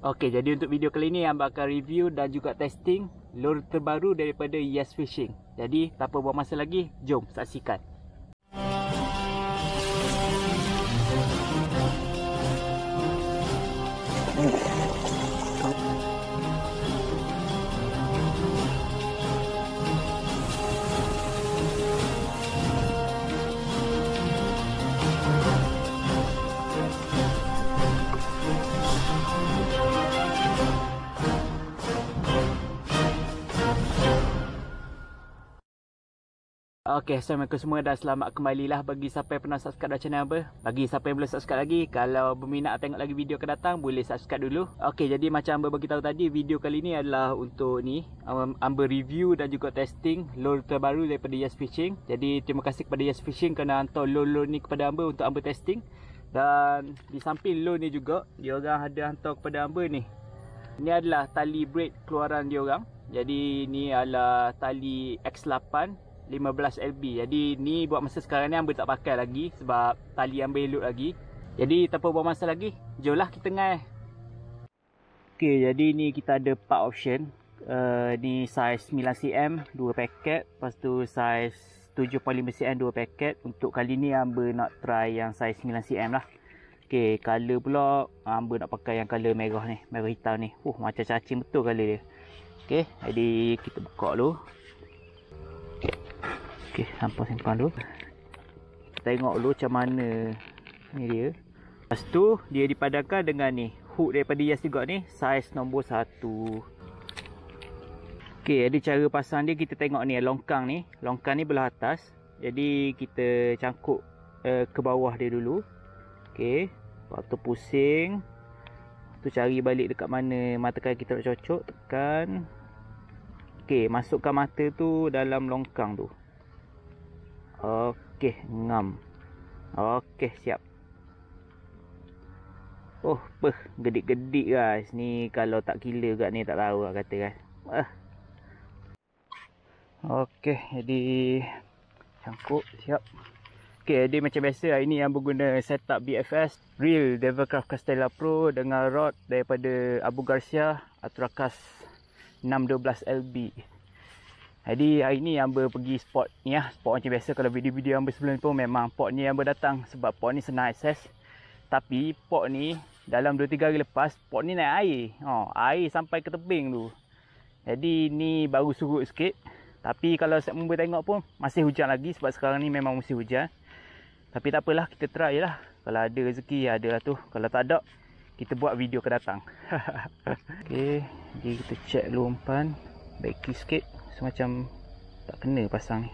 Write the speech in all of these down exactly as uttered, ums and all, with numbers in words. Oke, jadi untuk video kali ini yang bakal review dan juga testing lure terbaru daripada Yes Fishing. Jadi tanpa buang masa lagi, jom saksikan. Ok, assalamualaikum semua dan selamat kembali lah bagi siapa yang pernah subscribe dah channel apa. Bagi siapa yang belum subscribe lagi, kalau berminat tengok lagi video akan datang, boleh subscribe dulu. Ok, jadi macam Amber beritahu tadi, video kali ni adalah untuk ni um, Amber review dan juga testing lure terbaru daripada Yes Fishing. Jadi terima kasih kepada Yes Fishing kerana hantar lure-lure ni kepada Amber untuk Amber testing. Dan di samping lure ni juga, diorang ada hantar kepada Amber ni. Ini adalah tali braid keluaran diorang. Jadi ni adalah tali X eight fifteen L B. Jadi ni buat masa sekarang ni Amber tak pakai lagi sebab tali Amber elok lagi. Jadi tanpa buang masa lagi, jomlah kita tengah. Ok, jadi ni kita ada empat option. uh, Ni saiz nine centimeter dua paket. Lepas tu saiz seven point five centimeter dua paket. Untuk kali ni Amber nak try yang saiz nine centimeter lah. Ok, colour pula Amber nak pakai yang colour merah ni, merah hitam ni. Uh, macam cacing betul colour dia. Ok, jadi kita buka dulu. Okey, hampa simpan dulu. Tengok dulu macam mana. Ni dia. Lepas tu dia dipadankan dengan ni, hook daripada Yes juga ni, saiz nombor satu. Okey, jadi cara pasang dia kita tengok ni, longkang ni. Longkang ni belah atas. Jadi kita cangkuk uh, ke bawah dia dulu. Okey. Lepas tu pusing. Lepas tu cari balik dekat mana mata kaki kita nak cocok, tekan. Okey, masukkan mata tu dalam longkang tu. Okey, ngam. Okey, siap. Oh, peh, gedik-gedik guys. Ni kalau tak killer kat ni tak tahu lah kata guys. Ah. Okey, jadi cangkuk, siap. Okey, jadi macam biasa hari ni yang berguna setup B F S Real Devka Castella Pro dengan rod daripada Abu Garcia Aturakas six twelve L B. Jadi hari ni yang pergi spot ni lah. Spot macam biasa kalau video-video yang sebelum ni pun memang port ni yang berdatang. Sebab port ni senang akses. Tapi port ni dalam dua tiga hari lepas port ni naik air. Oh, air sampai ke tebing tu. Jadi ni baru surut sikit. Tapi kalau saya member tengok pun masih hujan lagi. Sebab sekarang ni memang musim hujan. Tapi tak apalah, kita try lah. Kalau ada rezeki ada lah tu. Kalau tak ada kita buat video akan datang. Okay, jadi kita check dulu umpan. Back kick sikit. Macam tak kena pasang ni.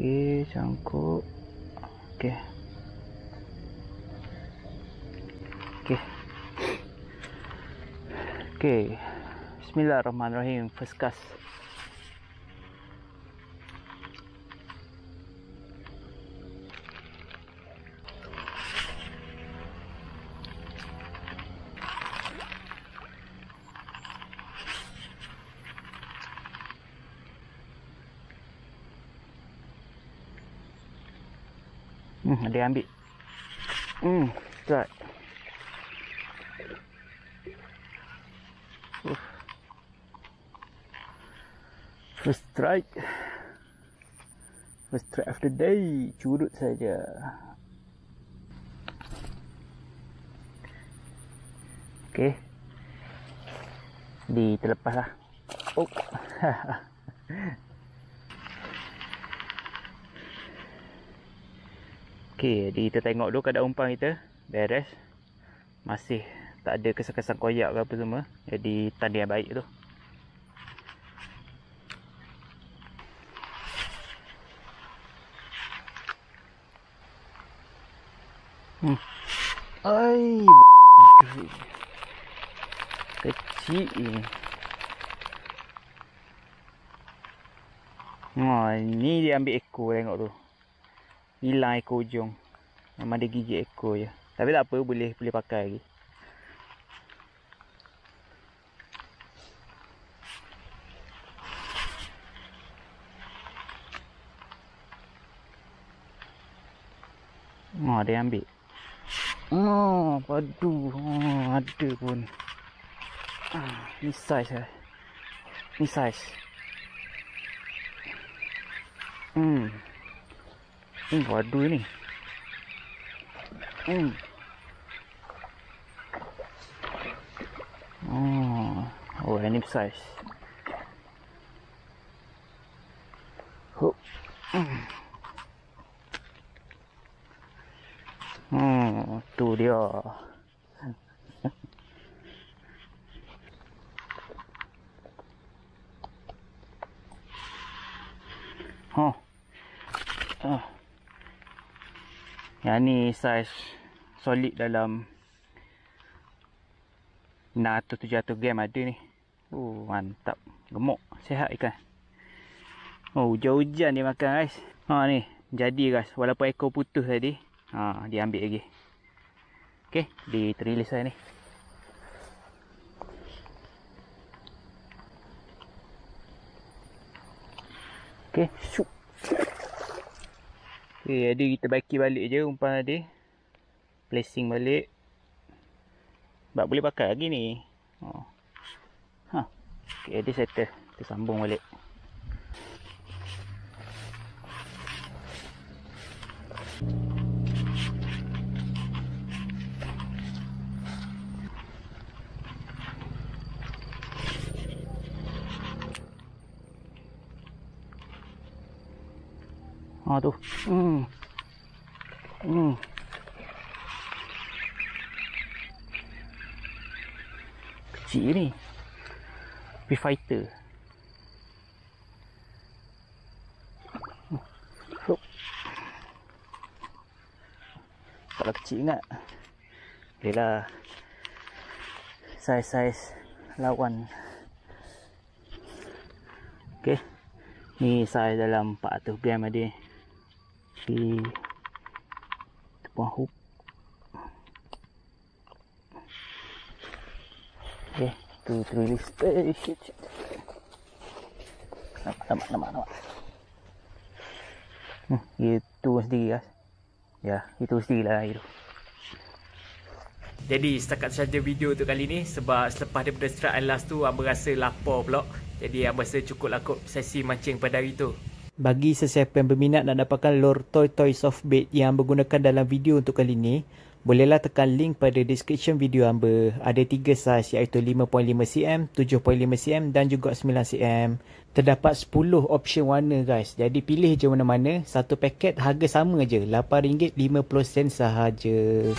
Okey, cangkuk. Okey. Okey. Okey. Bismillahirrahmanirrahim. First cast. Hmm, dia ambil. Hmm, betul. Uh. First strike. First strike of the day. Curut saja. Okey. Di terlepas lah. Oh. Okey, jadi kita tengok dulu keadaan umpan kita. Beres. Masih tak ada kesan-kesan koyak ke apa semua. Jadi tanda yang baik tu. Hmm. Ai. Kecil ni. Wah, ni dia ambil ekor, tengok tu. Hilang ekor ujung. Memang dia gigit ekor je. Tapi tak apa, boleh boleh pakai lagi. Oh, dia ambil. Oh, waduh, oh, ada pun. Ah, ni size lah. Ni size. Hmm. Ini waduh ni. Hmm. Oh, oh ini size. Hup. Hmm. Hmm, tu dia. Oh. Oh. Yang ni saiz solid dalam enam ratus tujuh ratus gram ada ni. Oh, mantap. Gemuk, sihat ikan. Oh, hujan-hujan dia makan, guys. Ha ni, jadi guys, walaupun ekor putus tadi. Ha, dia ambil lagi. Okey, di terilis saya ni. Okey, syuk. Okey, jadi kita baiki balik je umpan tadi. Placing balik. Sebab boleh pakai lagi ni. Oh. Ha. Okey, jadi settle. Kita sambung balik. Ha tu. Hmm. Hmm. Kecil ni. Be fighter. Oh. So. Kalau kecil ingat. Yelah. Saiz-saiz lawan. Okey. Ni saiz dalam empat ratus gram adik. Di tepuan hook. Ok, tu terilis. Eh, shit, shit. Nampak, nampak, nampak, nampak. Hmm, itu sendiri guys. Ya, itu sendiri lah itu. Jadi, setakat sahaja video tu kali ni. Sebab selepas daripada strike and last tu, Abang rasa lapar pulak. Jadi, Abang rasa cukup lah kot sesi mancing pada hari tu. Bagi sesiapa yang berminat nak dapatkan lure Toi Toi Soft Bait yang menggunakan dalam video untuk kali ni, bolehlah tekan link pada description video hamba. Ada tiga saiz iaitu lima perpuluhan lima sentimeter, tujuh perpuluhan lima sentimeter dan juga sembilan sentimeter. Terdapat sepuluh option warna guys. Jadi pilih je mana-mana. Satu paket harga sama je, lapan ringgit lima puluh sen sahaja.